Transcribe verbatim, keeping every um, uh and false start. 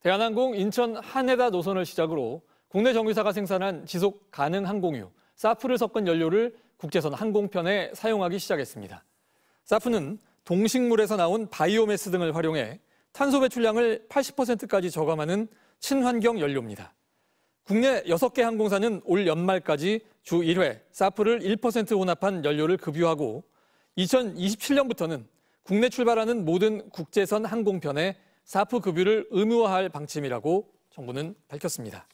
대한항공 인천 하네다 노선을 시작으로 국내 정유사가 생산한 지속 가능 항공유, 사프를 섞은 연료를 국제선 항공편에 사용하기 시작했습니다. 사프는 동식물에서 나온 바이오매스 등을 활용해 탄소 배출량을 팔십 퍼센트까지 저감하는 친환경 연료입니다. 국내 여섯 개 항공사는 올 연말까지 주 일 회 사프를 일 퍼센트 혼합한 연료를 급유하고 이천이십칠 년부터는 국내 출발하는 모든 국제선 항공편에 사프 급유를 의무화할 방침이라고 정부는 밝혔습니다.